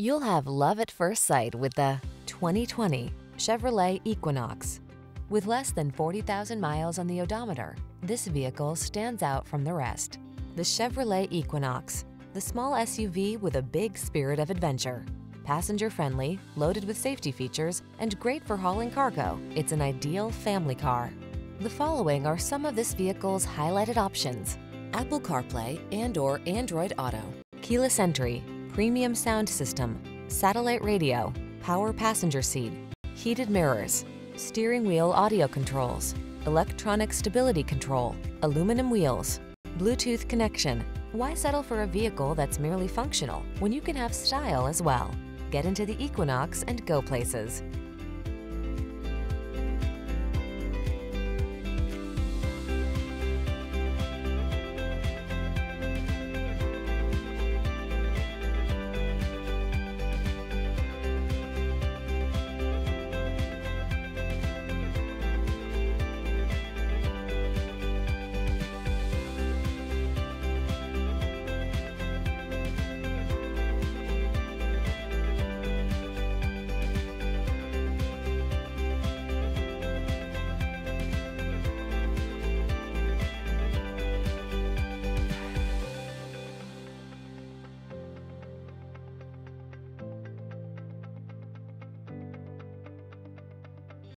You'll have love at first sight with the 2020 Chevrolet Equinox. With less than 40,000 miles on the odometer, this vehicle stands out from the rest. The Chevrolet Equinox, the small SUV with a big spirit of adventure. Passenger-friendly, loaded with safety features, and great for hauling cargo, it's an ideal family car. The following are some of this vehicle's highlighted options: Apple CarPlay and/or Android Auto, keyless entry, premium sound system, satellite radio, power passenger seat, heated mirrors, steering wheel audio controls, electronic stability control, aluminum wheels, Bluetooth connection. Why settle for a vehicle that's merely functional when you can have style as well? Get into the Equinox and go places.